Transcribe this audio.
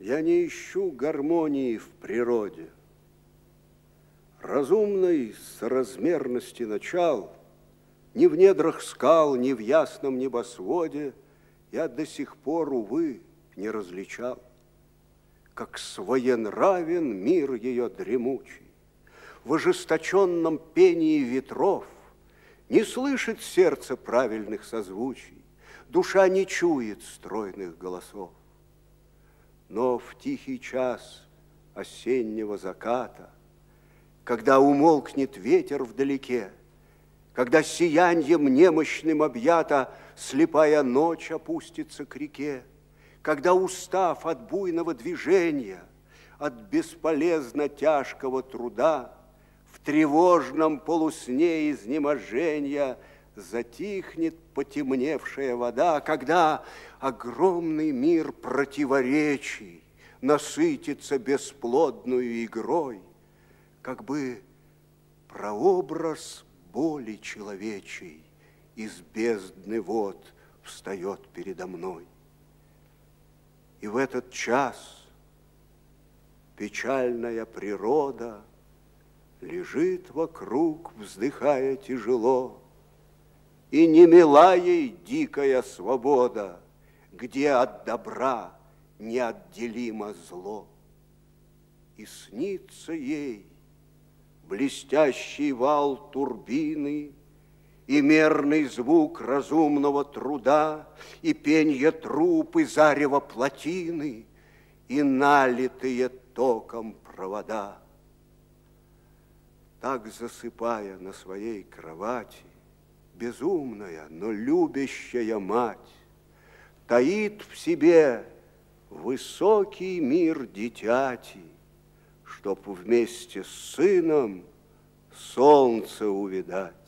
Я не ищу гармонии в природе, разумной соразмерности начал, ни в недрах скал, ни в ясном небосводе я до сих пор, увы, не различал. Как своенравен мир ее дремучий, в ожесточенном пении ветров не слышит сердце правильных созвучий, душа не чует стройных голосов. Но в тихий час осеннего заката, когда умолкнет ветер вдалеке, когда сияньем немощным объята слепая ночь опустится к реке, когда, устав от буйного движения, от бесполезно тяжкого труда, в тревожном полусне изнеможения затихнет потемневшая вода, когда огромный мир противоречий насытится бесплодную игрой, как бы прообраз боли человечей из бездны вод встает передо мной. И в этот час печальная природа лежит вокруг, вздыхая тяжело, и не мила ей дикая свобода, где от добра неотделимо зло. И снится ей блестящий вал турбины, и мерный звук разумного труда, и пенье труп, и зарево плотины, и налитые током провода. Так, засыпая на своей кровати, безумная, но любящая мать таит в себе высокий мир дитяти, чтоб вместе с сыном солнце увидать.